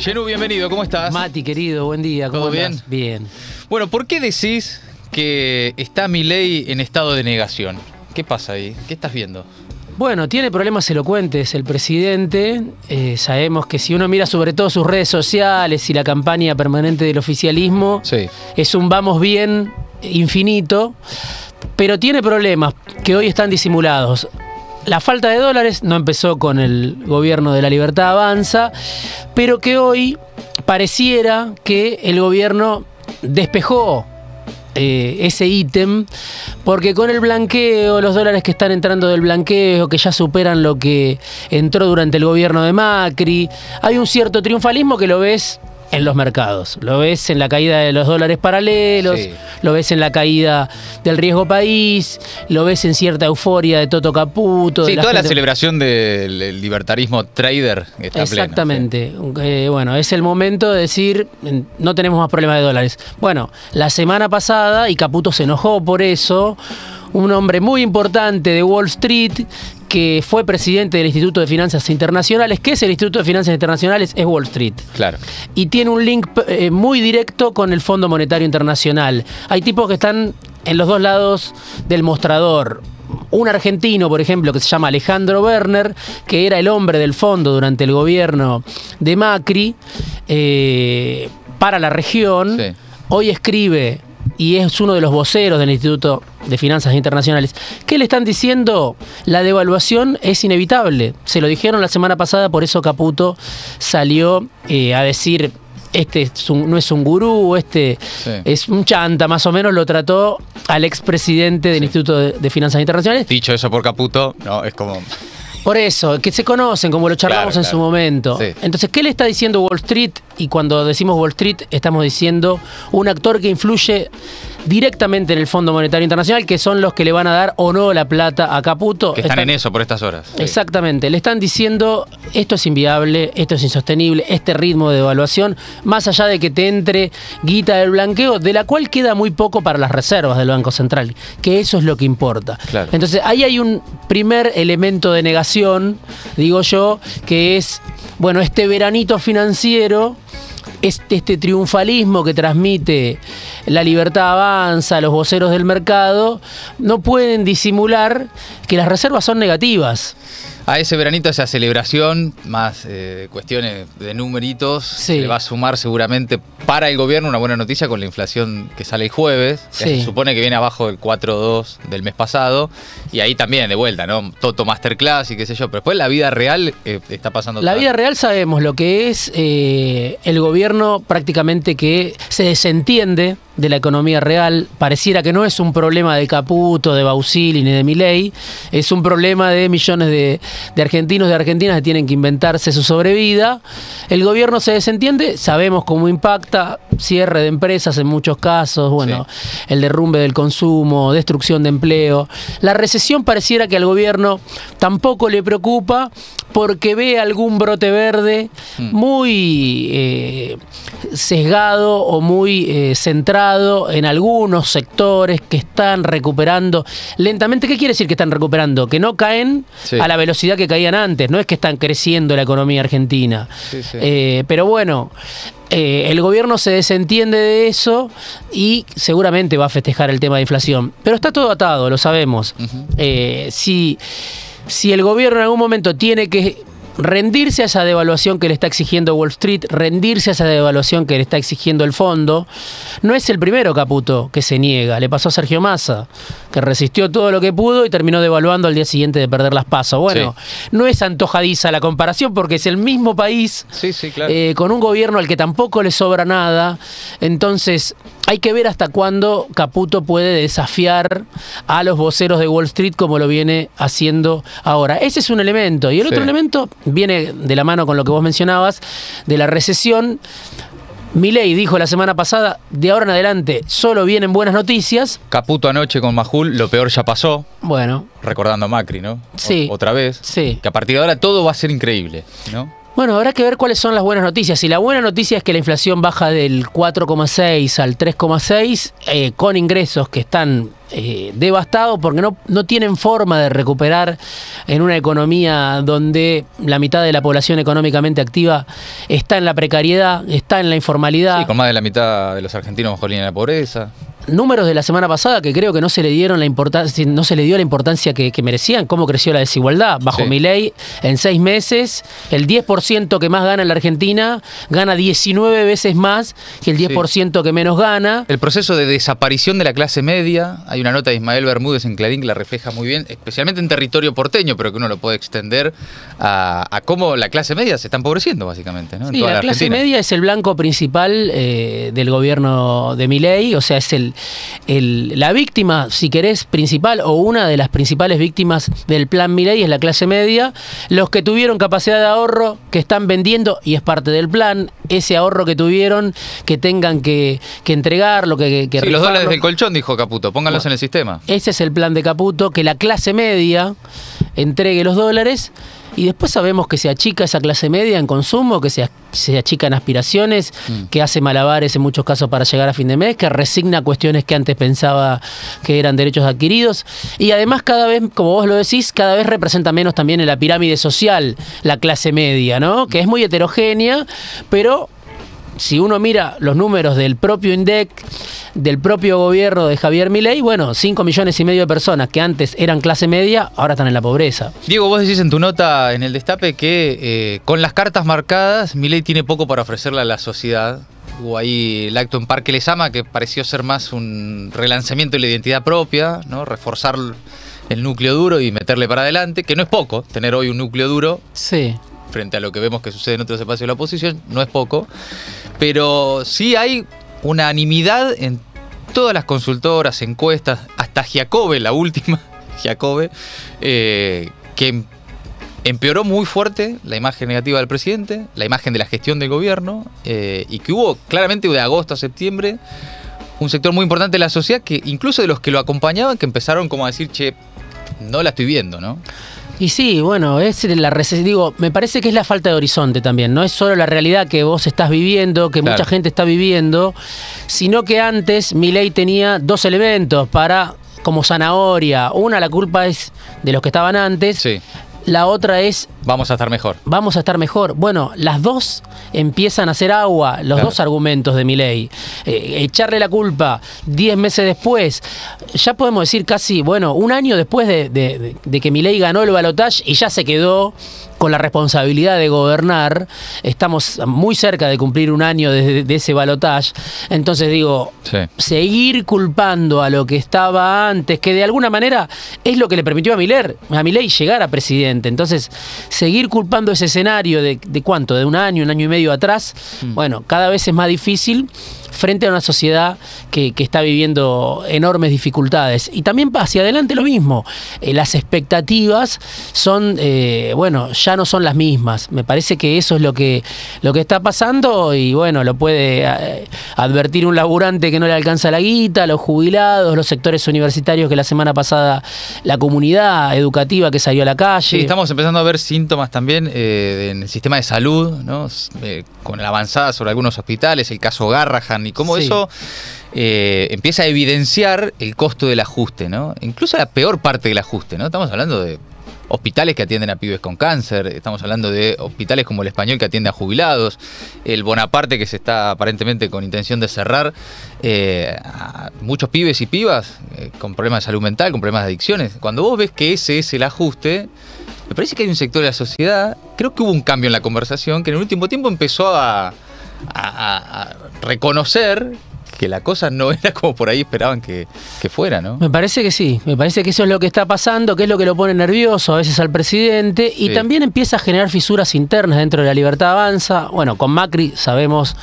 Genoud, bienvenido, ¿cómo estás? Mati, querido, buen día, ¿cómo estás? Bien. Bueno, ¿por qué decís que está Milei en estado de negación? ¿Qué pasa ahí? ¿Qué estás viendo? Bueno, tiene problemas elocuentes el presidente. Sabemos que si uno mira sobre todo sus redes sociales y la campaña permanente del oficialismo, sí, es un vamos bien infinito, pero tiene problemas que hoy están disimulados. La falta de dólares no empezó con el gobierno de La Libertad Avanza, pero que hoy pareciera que el gobierno despejó ese ítem, porque con el blanqueo, los dólares que están entrando del blanqueo, que ya superan lo que entró durante el gobierno de Macri, hay un cierto triunfalismo que lo ves en los mercados, lo ves en la caída de los dólares paralelos, sí, lo ves en la caída del riesgo país, lo ves en cierta euforia de Toto Caputo. Sí, de toda la celebración del libertarismo trader está exactamente plena. Sí. Bueno, es el momento de decir, no tenemos más problemas de dólares. Bueno, la semana pasada, y Caputo se enojó por eso, un hombre muy importante de Wall Street, que fue presidente del Instituto de Finanzas Internacionales. ¿Qué es el Instituto de Finanzas Internacionales? Es Wall Street. Claro. Y tiene un link muy directo con el Fondo Monetario Internacional. Hay tipos que están en los dos lados del mostrador. Un argentino, por ejemplo, que se llama Alejandro Werner, que era el hombre del fondo durante el gobierno de Macri, para la región, sí, hoy escribe, y es uno de los voceros del Instituto de Finanzas Internacionales. ¿Qué le están diciendo? La devaluación es inevitable. Se lo dijeron la semana pasada, por eso Caputo salió a decir, este es no es un gurú, este sí, es un chanta, más o menos lo trató al expresidente del sí, Instituto de Finanzas Internacionales. Dicho eso por Caputo, no, es como... Por eso, que se conocen, como lo charlamos claro, en su momento. Sí. Entonces, ¿qué le está diciendo Wall Street? Y cuando decimos Wall Street, estamos diciendo un actor que influye directamente en el Fondo Monetario Internacional, que son los que le van a dar o no la plata a Caputo. Que están en eso por estas horas. Exactamente. Le están diciendo, esto es inviable, esto es insostenible, este ritmo de devaluación, más allá de que te entre guita del blanqueo, de la cual queda muy poco para las reservas del Banco Central, que eso es lo que importa. Claro. Entonces, ahí hay un primer elemento de negación, digo yo, que es, bueno, este veranito financiero, este triunfalismo que transmite La Libertad Avanza, los voceros del mercado, no pueden disimular que las reservas son negativas. A ese veranito, a esa celebración, más cuestiones de numeritos, sí, le va a sumar seguramente para el gobierno una buena noticia con la inflación que sale el jueves, sí, que se supone que viene abajo del 4.2 del mes pasado, y ahí también de vuelta, ¿no? Toto Masterclass y qué sé yo, pero después la vida real está pasando. La vida real sabemos lo que es el gobierno prácticamente que se desentiende de la economía real. Pareciera que no es un problema de Caputo, de Bausili ni de Milei, es un problema de millones de argentinos, de argentinas que tienen que inventarse su sobrevida. El gobierno se desentiende, sabemos cómo impacta, cierre de empresas en muchos casos, bueno, sí, el derrumbe del consumo, destrucción de empleo. La recesión pareciera que al gobierno tampoco le preocupa porque ve algún brote verde muy sesgado o muy centrado en algunos sectores que están recuperando lentamente. ¿Qué quiere decir que están recuperando? Que no caen sí, a la velocidad que caían antes, no es que están creciendo la economía argentina, sí, sí. Pero bueno, el gobierno se desentiende de eso y seguramente va a festejar el tema de inflación, pero está todo atado, lo sabemos. Si el gobierno en algún momento tiene que rendirse a esa devaluación que le está exigiendo Wall Street, rendirse a esa devaluación que le está exigiendo el fondo, no es el primero Caputo que se niega. Le pasó a Sergio Massa, que resistió todo lo que pudo y terminó devaluando al día siguiente de perder las PASO. Bueno, sí, no es antojadiza la comparación porque es el mismo país, sí, sí, claro, con un gobierno al que tampoco le sobra nada. Entonces, hay que ver hasta cuándo Caputo puede desafiar a los voceros de Wall Street como lo viene haciendo ahora. Ese es un elemento. Y el otro sí, elemento viene de la mano con lo que vos mencionabas, de la recesión. Milei dijo la semana pasada, de ahora en adelante solo vienen buenas noticias. Caputo anoche con Majul, lo peor ya pasó. Bueno. Recordando a Macri, ¿no? Sí. Otra vez. Sí. Que a partir de ahora todo va a ser increíble, ¿no? Bueno, habrá que ver cuáles son las buenas noticias. Si la buena noticia es que la inflación baja del 4,6 al 3,6, con ingresos que están devastados porque no tienen forma de recuperar en una economía donde la mitad de la población económicamente activa está en la precariedad, está en la informalidad. Sí, con más de la mitad de los argentinos bajo la línea de la pobreza. Números de la semana pasada que creo que no se le dio la importancia que merecían, cómo creció la desigualdad. Bajo Milei, en 6 meses, el 10% que más gana en la Argentina gana 19 veces más que el 10% que menos gana. El proceso de desaparición de la clase media, hay una nota de Ismael Bermúdez en Clarín que la refleja muy bien, especialmente en territorio porteño, pero que uno lo puede extender a cómo la clase media se está empobreciendo, básicamente, ¿no? Sí, en toda la clase Argentina. Media es el blanco principal del gobierno de Milei, o sea, es la víctima, si querés, principal o una de las principales víctimas del plan Milei es la clase media, los que tuvieron capacidad de ahorro, que están vendiendo, y es parte del plan, ese ahorro que tuvieron, que tengan que entregarlo, que sí, los dólares del colchón, dijo Caputo, pónganlos en el sistema. Ese es el plan de Caputo, que la clase media entregue los dólares. Y después sabemos que se achica esa clase media en consumo, que se achican aspiraciones, que hace malabares en muchos casos para llegar a fin de mes, que resigna cuestiones que antes pensaba que eran derechos adquiridos. Y además cada vez, como vos lo decís, cada vez representa menos también en la pirámide social la clase media, ¿no? Que es muy heterogénea, pero si uno mira los números del propio INDEC, del propio gobierno de Javier Milei, bueno, 5 millones y medio de personas que antes eran clase media, ahora están en la pobreza. Diego, vos decís en tu nota en el Destape que con las cartas marcadas, Milei tiene poco para ofrecerle a la sociedad. Hubo ahí el acto en Parque Lezama que pareció ser más un relanzamiento de la identidad propia, ¿no? Reforzar el núcleo duro y meterle para adelante, que no es poco, tener hoy un núcleo duro. Sí. Frente a lo que vemos que sucede en otros espacios de la oposición, no es poco, pero sí hay unanimidad en todas las consultoras, encuestas, hasta Giacobbe, la última, Giacobbe, que empeoró muy fuerte la imagen negativa del presidente, la imagen de la gestión del gobierno, y que hubo claramente de agosto a septiembre un sector muy importante de la sociedad, que incluso de los que lo acompañaban, que empezaron como a decir, che, no la estoy viendo, ¿no? Y sí, bueno, es la digo, me parece que es la falta de horizonte también, no es solo la realidad que vos estás viviendo, que mucha gente está viviendo, sino que antes Milei tenía dos elementos para, como zanahoria, una la culpa es de los que estaban antes, la otra es vamos a estar mejor. Vamos a estar mejor. Bueno, las dos empiezan a hacer agua, los dos argumentos de Milei. Echarle la culpa 10 meses después, ya podemos decir casi, bueno, un año después de que Milei ganó el balotaje y ya se quedó con la responsabilidad de gobernar. Estamos muy cerca de cumplir un año de ese balotaje. Entonces digo, seguir culpando a lo que estaba antes, que de alguna manera es lo que le permitió a Milei llegar a presidente. Entonces, seguir culpando ese escenario de ¿cuánto? De un año y medio atrás, bueno, cada vez es más difícil frente a una sociedad que está viviendo enormes dificultades. Y también hacia adelante lo mismo. Las expectativas son, bueno, ya no son las mismas. Me parece que eso es lo que está pasando y, bueno, lo puede advertir un laburante que no le alcanza la guita, los jubilados, los sectores universitarios que la semana pasada, la comunidad educativa que salió a la calle. Sí, estamos empezando a ver síntomas también en el sistema de salud, ¿no? Con la avanzada sobre algunos hospitales, el caso Garrahan, y cómo eso empieza a evidenciar el costo del ajuste, ¿no? Incluso la peor parte del ajuste, ¿no? Estamos hablando de hospitales que atienden a pibes con cáncer, estamos hablando de hospitales como el Español que atiende a jubilados, el Bonaparte que se está aparentemente con intención de cerrar, a muchos pibes y pibas con problemas de salud mental, con problemas de adicciones. Cuando vos ves que ese es el ajuste, me parece que hay un sector de la sociedad, creo que hubo un cambio en la conversación, que en el último tiempo empezó a reconocer que la cosa no era como por ahí esperaban que fuera, ¿no? Me parece que sí, me parece que eso es lo que está pasando, que es lo que lo pone nervioso a veces al presidente, y también empieza a generar fisuras internas dentro de la Libertad Avanza. Bueno, con Macri sabemos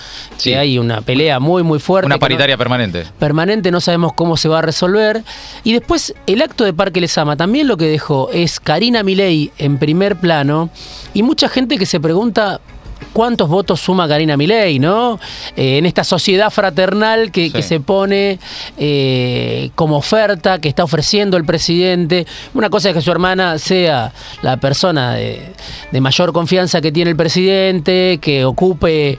que hay una pelea muy, muy fuerte. Una paritaria permanente. Permanente, no sabemos cómo se va a resolver. Y después, el acto de Parque Lezama también lo que dejó es Karina Milei en primer plano, y mucha gente que se pregunta cuántos votos suma Karina Milei, ¿no? En esta sociedad fraternal que, sí, que se pone como oferta, que está ofreciendo el presidente. Una cosa es que su hermana sea la persona de mayor confianza que tiene el presidente, que ocupe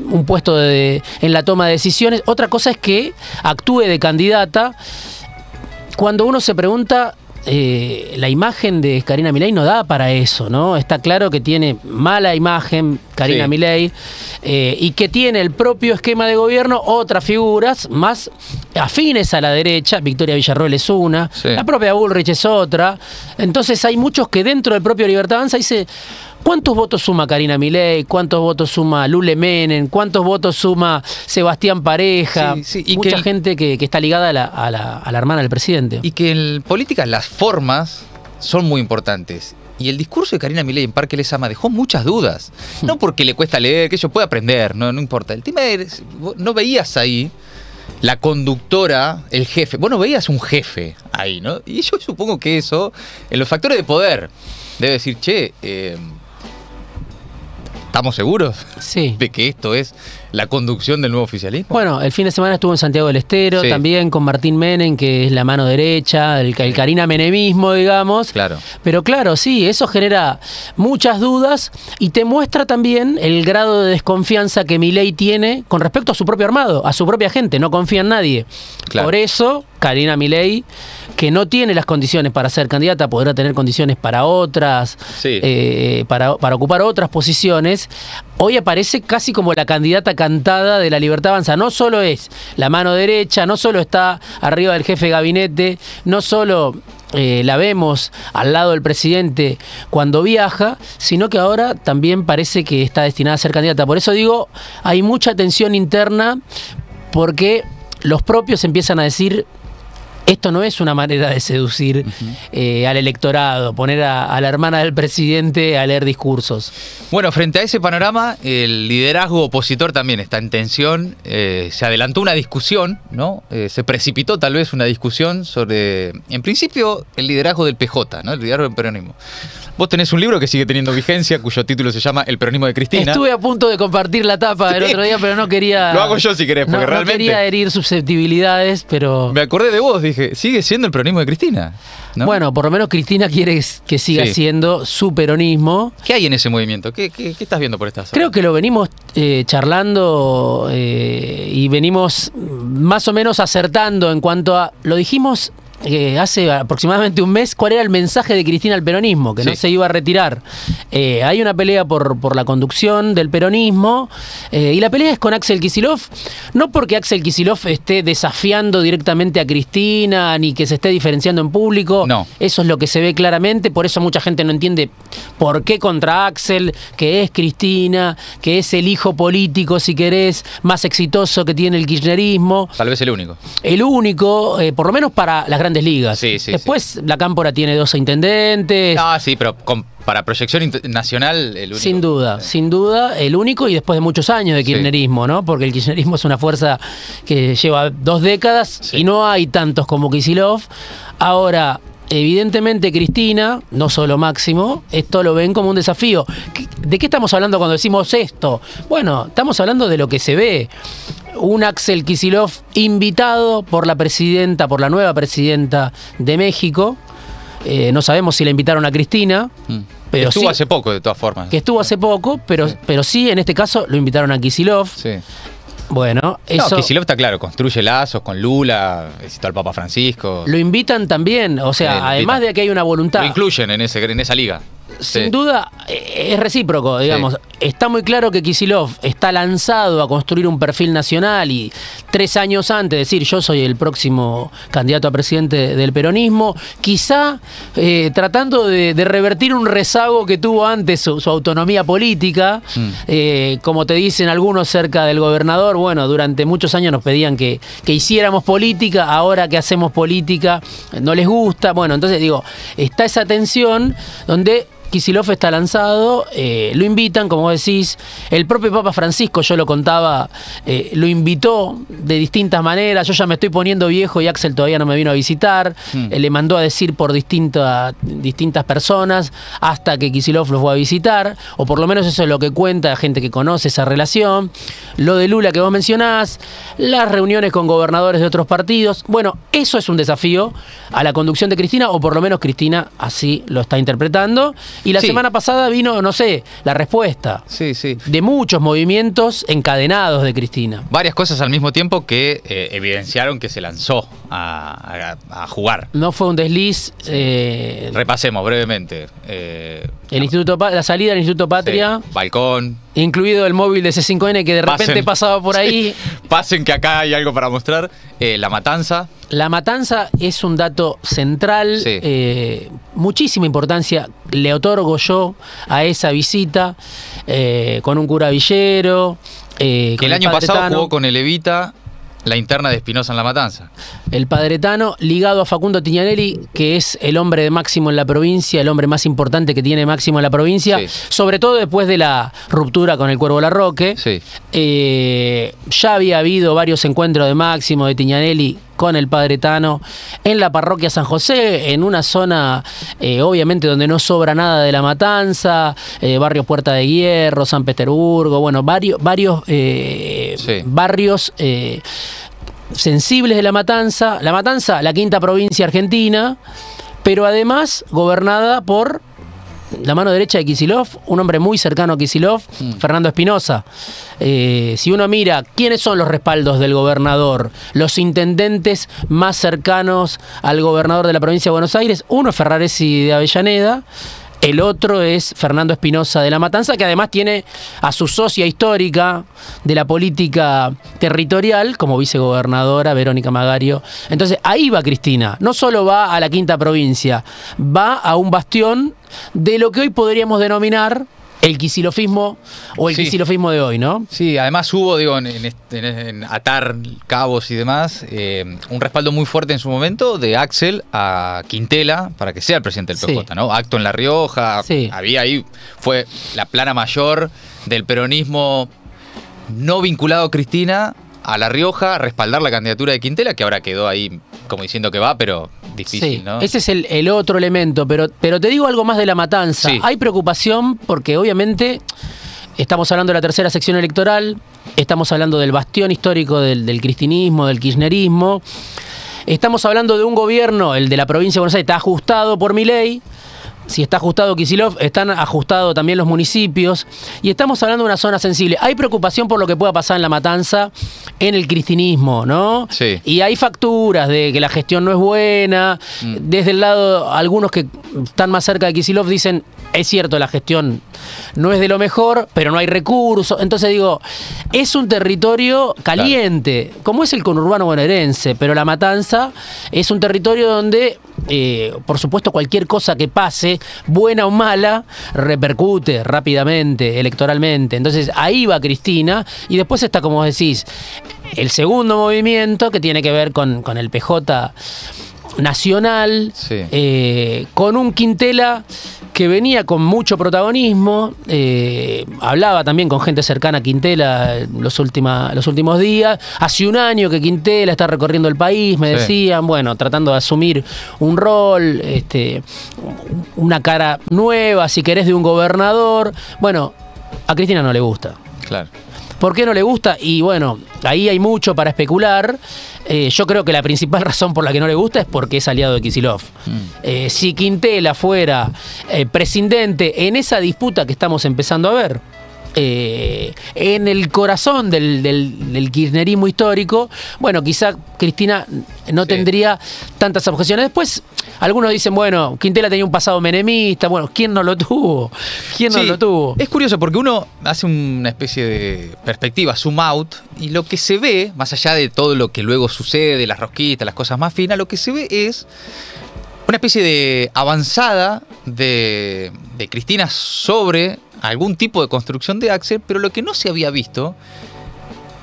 un puesto en la toma de decisiones. Otra cosa es que actúe de candidata. Cuando uno se pregunta, la imagen de Karina Milei no da para eso, ¿no? Está claro que tiene mala imagen Karina, sí, Milei, y que tiene el propio esquema de gobierno otras figuras más afines a la derecha. Victoria Villarroel es una, sí, la propia Bullrich es otra. Entonces hay muchos que dentro del propio Libertad Avanza dice: ¿cuántos votos suma Karina Milei? ¿Cuántos votos suma Lule Menem? ¿Cuántos votos suma Sebastián Pareja? Sí, sí. Y mucha gente que está ligada a la hermana del presidente. Y que en política las formas son muy importantes. Y el discurso de Karina Milei en Parque Lezama dejó muchas dudas. No porque le cuesta leer, que yo pueda aprender, no importa. El tema es, no veías ahí la conductora, el jefe. Vos no veías un jefe ahí, ¿no? Y yo supongo que eso, en los factores de poder, debe decir, che, ¿estamos seguros, sí, de que esto es la conducción del nuevo oficialismo? Bueno, el fin de semana estuvo en Santiago del Estero, sí, también con Martín Menem, que es la mano derecha, el Karina Menemismo, digamos. Claro. Pero claro, sí, eso genera muchas dudas y te muestra también el grado de desconfianza que Milei tiene con respecto a su propio armado, a su propia gente. No confía en nadie. Claro. Por eso, Karina Milei, que no tiene las condiciones para ser candidata, podrá tener condiciones para otras, sí, para ocupar otras posiciones, hoy aparece casi como la candidata cantada de la Libertad Avanza. No solo es la mano derecha, no solo está arriba del jefe de gabinete, no solo la vemos al lado del presidente cuando viaja, sino que ahora también parece que está destinada a ser candidata. Por eso digo, hay mucha tensión interna porque los propios empiezan a decir: esto no es una manera de seducir, uh-huh, al electorado, poner a la hermana del presidente a leer discursos. Bueno, frente a ese panorama, el liderazgo opositor también está en tensión. Se adelantó una discusión, ¿no? Se precipitó tal vez una discusión sobre, en principio, el liderazgo del PJ, ¿no? El liderazgo del peronismo. Vos tenés un libro que sigue teniendo vigencia, cuyo título se llama El peronismo de Cristina. Estuve a punto de compartir la tapa, sí, el otro día, pero no quería... Lo hago yo si querés, porque no, realmente... No quería herir susceptibilidades, pero... Me acordé de vos, dije, sigue siendo el peronismo de Cristina, ¿no? Bueno, por lo menos Cristina quiere que siga, sí, siendo su peronismo. ¿Qué hay en ese movimiento? ¿Qué estás viendo por estas horas? Creo que lo venimos charlando y venimos más o menos acertando en cuanto a... Lo dijimos... hace aproximadamente un mes, ¿cuál era el mensaje de Cristina al peronismo? Que, sí, no se iba a retirar. Hay una pelea por la conducción del peronismo, y la pelea es con Axel Kicillof. No porque Axel Kicillof esté desafiando directamente a Cristina, ni que se esté diferenciando en público. No. Eso es lo que se ve claramente, por eso mucha gente no entiende por qué contra Axel, que es Cristina, que es el hijo político, si querés, más exitoso que tiene el kirchnerismo. Tal vez el único. El único, por lo menos para las grandes ligas. Sí, sí, después, sí, la Cámpora tiene 12 intendentes. Ah, sí, pero para proyección nacional, el único. Sin duda, el único, y después de muchos años de kirchnerismo, sí, ¿no? Porque el kirchnerismo es una fuerza que lleva 2 décadas, sí, y no hay tantos como Kicillof. Ahora, evidentemente Cristina, no solo Máximo, esto lo ven como un desafío. ¿De qué estamos hablando cuando decimos esto? Bueno, estamos hablando de lo que se ve. Un Axel Kicillof invitado por la presidenta, por la nueva presidenta de México. No sabemos si la invitaron a Cristina. Pero estuvo, sí, hace poco, de todas formas. Que estuvo hace poco, pero sí, en este caso lo invitaron a Kicillof. Sí. Bueno, eso... No, Kicillof está claro, construye lazos con Lula, visitó al Papa Francisco. Lo invitan también, o sea, además de que hay una voluntad. Lo incluyen en esa liga. Sin, sí, duda, es recíproco, digamos. Sí. Está muy claro que Kicillof está lanzado a construir un perfil nacional y 3 años antes decir: yo soy el próximo candidato a presidente del peronismo, quizá tratando de revertir un rezago que tuvo antes su autonomía política. Como te dicen algunos cerca del gobernador, bueno, durante muchos años nos pedían que hiciéramos política, ahora que hacemos política no les gusta. Bueno, entonces digo, está esa tensión donde Kicillof está lanzado, lo invitan, como decís, el propio Papa Francisco, yo lo contaba, lo invitó de distintas maneras, yo ya me estoy poniendo viejo y Axel todavía no me vino a visitar, le mandó a decir por distintas personas hasta que Kicillof los fue a visitar, o por lo menos eso es lo que cuenta la gente que conoce esa relación, lo de Lula que vos mencionás, las reuniones con gobernadores de otros partidos, bueno, eso es un desafío a la conducción de Cristina, o por lo menos Cristina así lo está interpretando. Y la semana pasada vino, no sé, la respuesta de muchos movimientos encadenados de Cristina. Varias cosas al mismo tiempo que evidenciaron que se lanzó a jugar. No fue un desliz. Repasemos brevemente. La salida del Instituto Patria. Sí. Balcón. Incluido el móvil de C5N que de repente pasaba por ahí. Sí. Pasen que acá hay algo para mostrar. La Matanza. La Matanza es un dato central, muchísima importancia le otorgo yo a esa visita, con un cura villero. El año pasado jugó con el Evita la interna de Espinoza en La Matanza. El padre Tano, ligado a Facundo Tignanelli, que es el hombre de Máximo en la provincia, el hombre más importante que tiene Máximo en la provincia, sobre todo después de la ruptura con el Cuervo Larroque. Ya había habido varios encuentros de Máximo, de Tignanelli, con el padre Tano, en la parroquia San José, en una zona obviamente donde no sobra nada de La Matanza, barrio Puerta de Hierro, San Petersburgo, bueno, varios barrios sensibles de La Matanza. La Matanza, la quinta provincia argentina, pero además gobernada por la mano derecha de Kicillof, un hombre muy cercano a Kicillof, Fernando Espinoza. Si uno mira quiénes son los respaldos del gobernador, los intendentes más cercanos al gobernador de la provincia de Buenos Aires, uno es Ferraresi de Avellaneda, el otro es Fernando Espinoza de La Matanza, que además tiene a su socia histórica de la política territorial como vicegobernadora, Verónica Magario. Entonces ahí va Cristina, no solo va a la quinta provincia, va a un bastión de lo que hoy podríamos denominar el kicillofismo o el kicillofismo de hoy, ¿no? Sí, además hubo, digo, en atar cabos y demás, un respaldo muy fuerte en su momento de Axel a Quintela para que sea el presidente del PJ, ¿no? Acto en La Rioja, había ahí, fue la plana mayor del peronismo no vinculado a Cristina a La Rioja, respaldar la candidatura de Quintela, que ahora quedó ahí como diciendo que va, pero difícil, ¿no? Ese es el otro elemento, pero te digo algo más de La Matanza. Hay preocupación porque obviamente estamos hablando de la tercera sección electoral, estamos hablando del bastión histórico del cristinismo, del kirchnerismo, estamos hablando de un gobierno, el de la provincia de Buenos Aires, está ajustado por Milei. Si está ajustado Kicillof, están ajustados también los municipios. Y estamos hablando de una zona sensible. Hay preocupación por lo que pueda pasar en La Matanza, en el cristinismo, ¿no? Y hay facturas de que la gestión no es buena. Desde el lado, algunos que están más cerca de Kicillof dicen, es cierto, la gestión no es de lo mejor, pero no hay recursos. Entonces digo, es un territorio caliente, como es el conurbano bonaerense, pero La Matanza es un territorio donde, por supuesto, cualquier cosa que pase, buena o mala, repercute rápidamente, electoralmente. Entonces ahí va Cristina y después está, como vos decís, el segundo movimiento que tiene que ver con el PJ nacional, con un Quintela que venía con mucho protagonismo, hablaba también con gente cercana a Quintela los últimos días, hace un año que Quintela está recorriendo el país, me decían, bueno, tratando de asumir un rol, una cara nueva, si querés, de un gobernador. Bueno, a Cristina no le gusta. Claro. ¿Por qué no le gusta? Y bueno, ahí hay mucho para especular. Yo creo que la principal razón por la que no le gusta es porque es aliado de Kicillof. Si Quintela fuera prescindente en esa disputa que estamos empezando a ver, en el corazón del kirchnerismo histórico, bueno, quizá Cristina no tendría tantas objeciones. Después, algunos dicen, bueno, Quintela tenía un pasado menemista, bueno, ¿quién no lo tuvo? ¿Quién no lo tuvo? Es curioso porque uno hace una especie de perspectiva, zoom out, y lo que se ve, más allá de todo lo que luego sucede, las rosquitas, las cosas más finas, lo que se ve es una especie de avanzada de Cristina sobre algún tipo de construcción de Axel, pero lo que no se había visto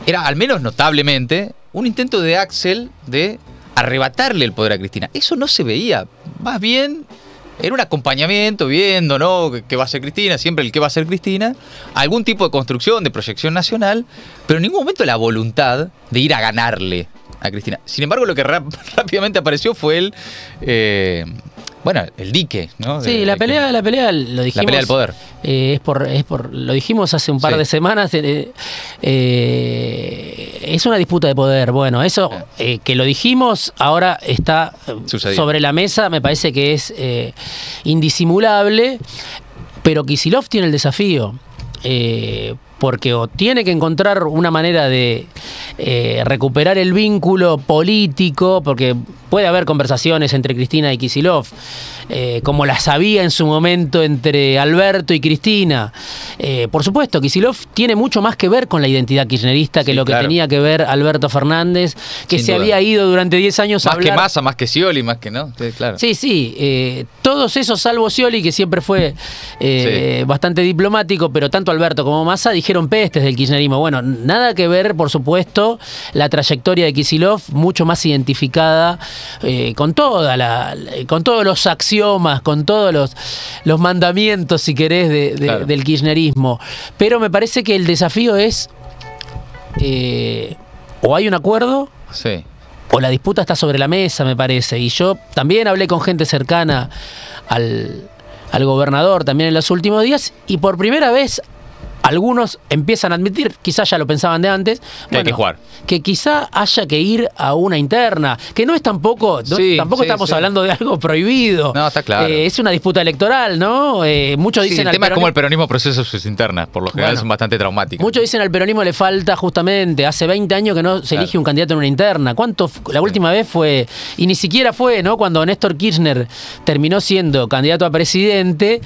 era, al menos notablemente, un intento de Axel de arrebatarle el poder a Cristina. Eso no se veía. Más bien Era un acompañamiento, viendo, ¿no?, qué va a ser Cristina, siempre el qué va a ser Cristina, algún tipo de construcción, de proyección nacional, pero en ningún momento la voluntad de ir a ganarle a Cristina. Sin embargo, lo que rápidamente apareció fue el... bueno, el dique, ¿no? Sí, la pelea, lo dijimos. La pelea del poder. Lo dijimos hace un par de semanas. Es una disputa de poder. Bueno, eso que lo dijimos ahora está sobre la mesa. Me parece que es indisimulable. Pero Kicillof tiene el desafío. Porque o tiene que encontrar una manera de recuperar el vínculo político, porque puede haber conversaciones entre Cristina y Kicillof, como las había en su momento entre Alberto y Cristina. Por supuesto, Kicillof tiene mucho más que ver con la identidad kirchnerista que lo que tenía que ver Alberto Fernández, que se había ido durante 10 años a hablar. Más que Massa, más que Scioli, más que no. Sí, claro. Sí, sí. Todos esos, salvo Scioli, que siempre fue bastante diplomático, pero tanto Alberto como Massa dijeron pestes del kirchnerismo. Bueno, nada que ver, por supuesto, la trayectoria de Kicillof, mucho más identificada con todos los axiomas, con todos los mandamientos, si querés, del kirchnerismo. Pero me parece que el desafío es o hay un acuerdo o la disputa está sobre la mesa, me parece. Y yo también hablé con gente cercana al gobernador también en los últimos días, y por primera vez algunos empiezan a admitir, quizás ya lo pensaban de antes, hay que jugar. Que quizá haya que ir a una interna, que no es tampoco, tampoco estamos hablando de algo prohibido. No, está claro. Es una disputa electoral, ¿no? Muchos dicen el tema es como el peronismo procesa sus internas, por lo general son bastante traumáticas. Muchos dicen al peronismo le falta justamente, hace 20 años que no se elige un candidato en una interna. ¿Cuánto? La última vez fue, y ni siquiera fue, ¿no? Cuando Néstor Kirchner terminó siendo candidato a presidente,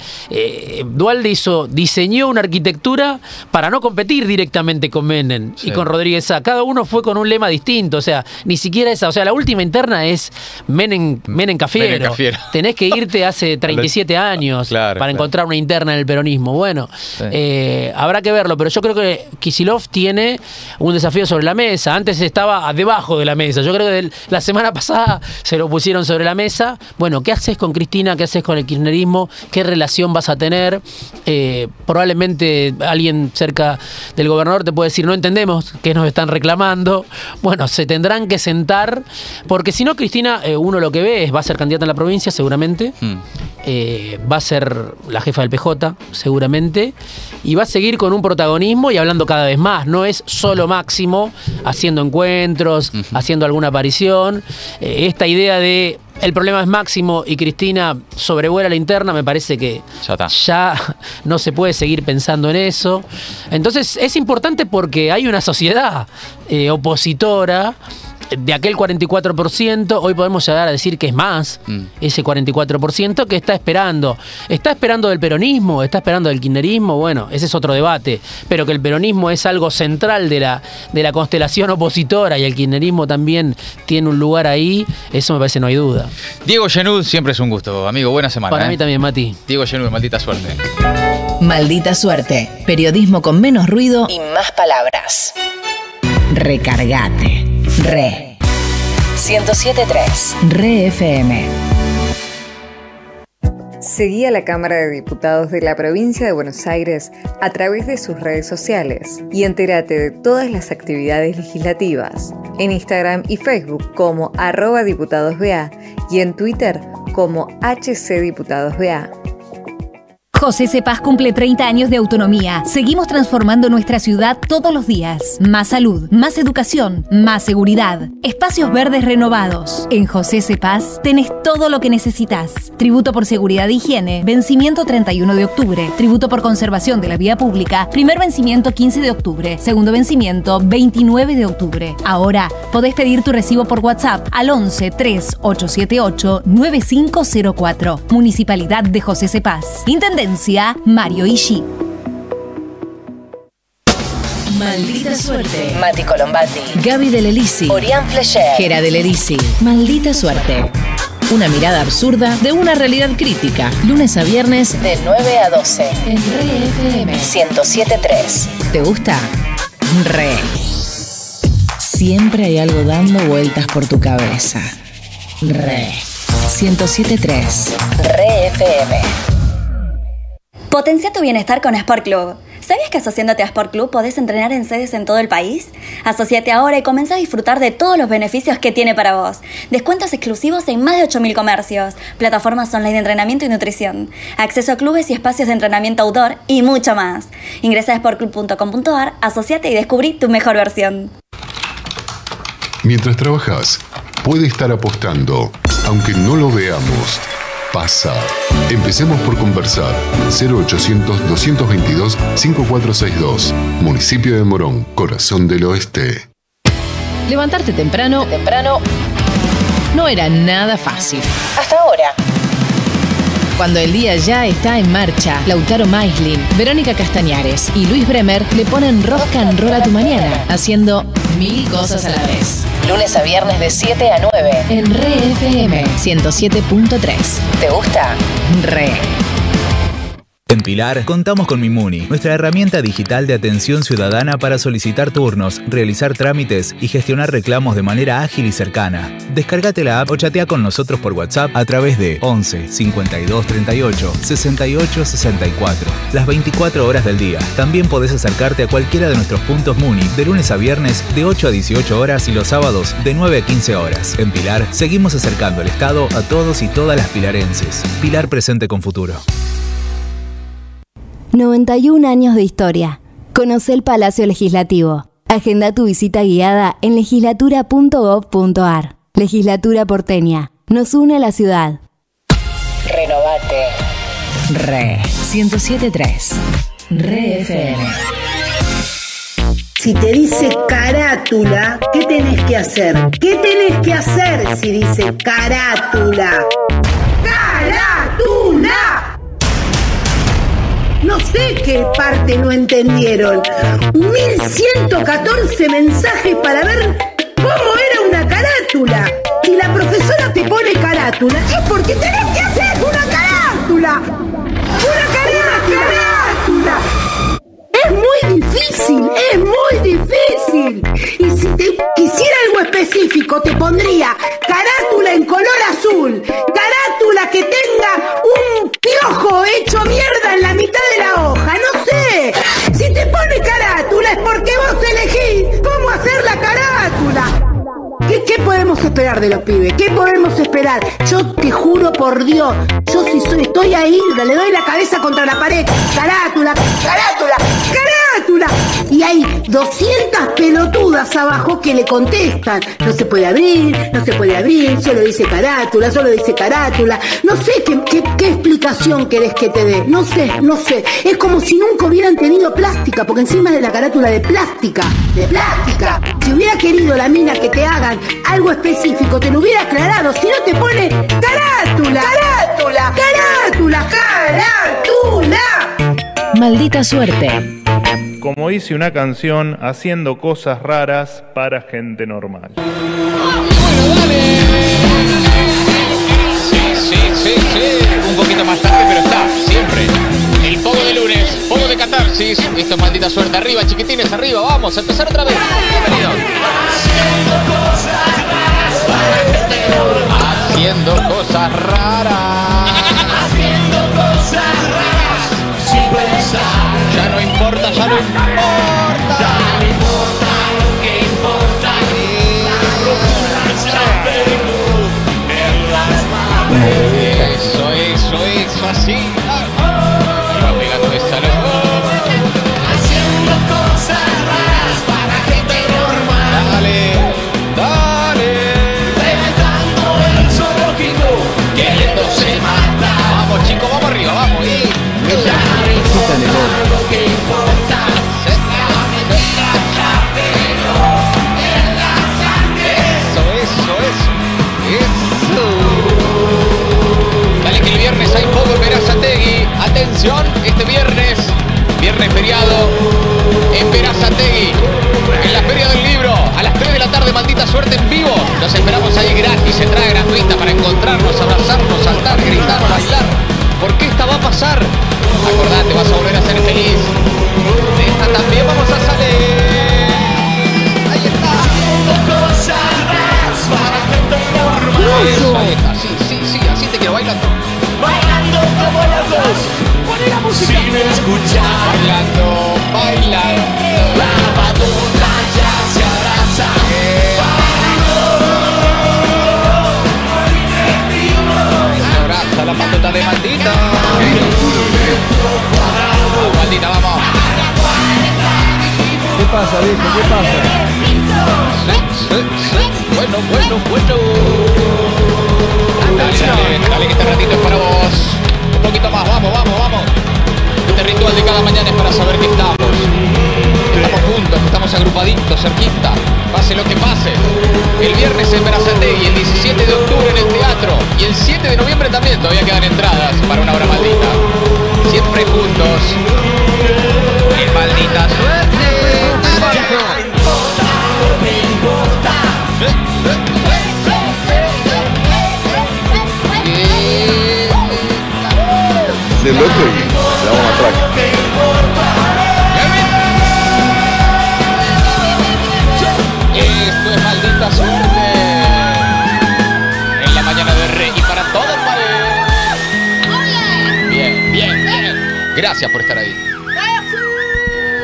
Dualde diseñó una arquitectura para no competir directamente con Menem y con Rodríguez Sá. Cada uno fue con un lema distinto, o sea, ni siquiera esa. O sea, la última interna es Menem Cafiero. Tenés que irte hace 37 años para encontrar una interna en el peronismo. Bueno, habrá que verlo, pero yo creo que Kicillof tiene un desafío sobre la mesa. Antes estaba debajo de la mesa. Yo creo que la semana pasada se lo pusieron sobre la mesa. Bueno, ¿qué haces con Cristina? ¿Qué haces con el kirchnerismo? ¿Qué relación vas a tener? Probablemente alguien cerca del gobernador te puede decir, no entendemos qué nos están reclamando. Bueno, se tendrán que sentar, porque si no, Cristina, uno lo que ve es, va a ser candidata en la provincia, seguramente. Va a ser la jefa del PJ, seguramente. Y va a seguir con un protagonismo y hablando cada vez más. No es solo Máximo haciendo encuentros, haciendo alguna aparición. Esta idea de... el problema es Máximo y Cristina sobrevuela la interna, me parece que ya no se puede seguir pensando en eso. Entonces es importante porque hay una sociedad opositora de aquel 44%, hoy podemos llegar a decir que es más, ese 44% que está esperando. ¿Está esperando del peronismo? ¿Está esperando del kirchnerismo? Bueno, ese es otro debate, pero que el peronismo es algo central de la constelación opositora y el kirchnerismo también tiene un lugar ahí, eso me parece no hay duda. Diego Genoud, siempre es un gusto, amigo, buena semana. Para mí también, Mati. Diego Genoud, Maldita Suerte. Maldita Suerte, periodismo con menos ruido y más palabras. Recargate. RE 107.3 RE FM. Seguí a la Cámara de Diputados de la Provincia de Buenos Aires a través de sus redes sociales y entérate de todas las actividades legislativas en Instagram y Facebook como @diputadosBA y en Twitter como HCDiputadosBA. José Cepaz cumple 30 años de autonomía. Seguimos transformando nuestra ciudad todos los días. Más salud, más educación, más seguridad. Espacios verdes renovados. En José Cepaz tenés todo lo que necesitas. Tributo por seguridad e higiene. Vencimiento 31 de octubre. Tributo por conservación de la vía pública. Primer vencimiento 15 de octubre. Segundo vencimiento 29 de octubre. Ahora podés pedir tu recibo por WhatsApp al 11 3878 9504. Municipalidad de José Cepaz. Intendencia Mario Ishii. Maldita Suerte. Mati Colombati, Gaby Del Elisi, Orián Flecher, Gera Del Elisi. Maldita Suerte. Una mirada absurda de una realidad crítica. Lunes a viernes de 9 a 12 en RE FM 107.3. ¿Te gusta? RE. Siempre hay algo dando vueltas por tu cabeza. RE 107.3. RE FM. Potencia tu bienestar con Sport Club. ¿Sabías que asociándote a Sport Club podés entrenar en sedes en todo el país? Asociate ahora y comienza a disfrutar de todos los beneficios que tiene para vos. Descuentos exclusivos en más de 8.000 comercios, plataformas online de entrenamiento y nutrición, acceso a clubes y espacios de entrenamiento outdoor y mucho más. Ingresa a sportclub.com.ar, asociate y descubrí tu mejor versión. Mientras trabajás, puede estar apostando, aunque no lo veamos. Pasa. Empecemos por conversar. 0800-222-5462. Municipio de Morón, corazón del oeste. Levantarte temprano no era nada fácil. Hasta ahora. Cuando el día ya está en marcha, Lautaro Maislin, Verónica Castañares y Luis Bremer le ponen rock and roll a tu mañana, haciendo mil cosas a la vez. Lunes a viernes de 7 a 9 en RE FM 107.3. ¿Te gusta? RE. En Pilar contamos con Mimuni, nuestra herramienta digital de atención ciudadana para solicitar turnos, realizar trámites y gestionar reclamos de manera ágil y cercana. Descárgate la app o chatea con nosotros por WhatsApp a través de 11 52 38 68 64, las 24 horas del día. También podés acercarte a cualquiera de nuestros puntos Muni de lunes a viernes de 8 a 18 horas y los sábados de 9 a 15 horas. En Pilar seguimos acercando el Estado a todos y todas las pilarenses. Pilar presente con futuro. 91 años de historia. Conoce el Palacio Legislativo. Agenda tu visita guiada en legislatura.gov.ar. Legislatura porteña. Nos une a la ciudad. Renovate. RE 107.3. RE FM. Si te dice carátula, ¿qué tenés que hacer? ¿Qué tenés que hacer si dice carátula? ¡Carátula! No sé qué parte no entendieron. 1114 mensajes para ver cómo era una carátula. Si la profesora te pone carátula, es porque tenés que hacer una carátula. ¡Una carátula! Es muy difícil, es muy difícil. Y si te quisiera algo específico, te pondría carátula en color azul. Carátula que tenga un piojo hecho mierda en la mitad de la hoja, no sé. Si te pone carátula es porque vos elegís cómo hacer la carátula. ¿Qué podemos esperar de los pibes? ¿Qué podemos esperar? Yo te juro por Dios, yo si estoy ahí, le doy la cabeza contra la pared. ¡Carátula! Y hay 200 pelotudas abajo que le contestan. No se puede abrir, solo dice carátula, No sé qué explicación querés que te dé. No sé. Es como si nunca hubieran tenido plástica, porque encima de la carátula de plástica. Si hubiera querido la mina que te hagan algo específico, te lo hubiera aclarado. Si no te pone carátula. Maldita suerte. Como dice una canción, haciendo cosas raras para gente normal. Bueno, dale. Sí. Un poquito más tarde, pero está, siempre. El pogo de lunes, pogo de catarsis. Esto es Maldita Suerte. Arriba, chiquitines, arriba. Vamos a empezar otra vez. Bienvenidos. Haciendo cosas raras. Sin pensar. Ya no importa. Ya no importa lo que importa. Eso, así. Iba pegando esta luz. Haciendo cosas raras para gente normal. Dale. Levantando el zoológico, queriéndose matar. Vamos, chicos, vamos arriba, vamos. Dale que el viernes hay poco en Berazategui. Atención, este viernes feriado en Berazategui, en la Feria del Libro, a las 3 de la tarde, Maldita Suerte en vivo. Los esperamos ahí gratis, entrada gratuita para encontrarnos, abrazarnos, saltar, gritar, bailar. Porque esta va a pasar. Acordate, vas a volver a ser feliz. De esta también vamos a salir. Ahí está. Haciendo cosas raras para gente normal. Eso, ahí está. Sí, así te quedo bailando. de la música. Sin escuchar, bailando, bailando. La badona ya se abraza. Se abraza la patota de Maldita. Maldita, vamos. ¿Qué pasa, viejo? ¿Qué pasa? Bueno, bueno, bueno. Dale, dale, dale, que este ratito es para vos. Un poquito más, vamos, vamos, vamos. Este ritual de cada mañana es para saber que estamos. Estamos juntos, estamos agrupaditos, cerquita. Pase lo que pase. El viernes en Berazategui, el 17 de octubre en el teatro. Y el 7 de noviembre también todavía quedan entradas para una hora maldita. Siempre juntos. En Maldita Suerte. El otro y la vamos a track. Esto es Maldita Suerte en la mañana de RE y para todo el país. Bien, bien, bien. Gracias por estar ahí.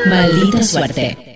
Maldita Suerte.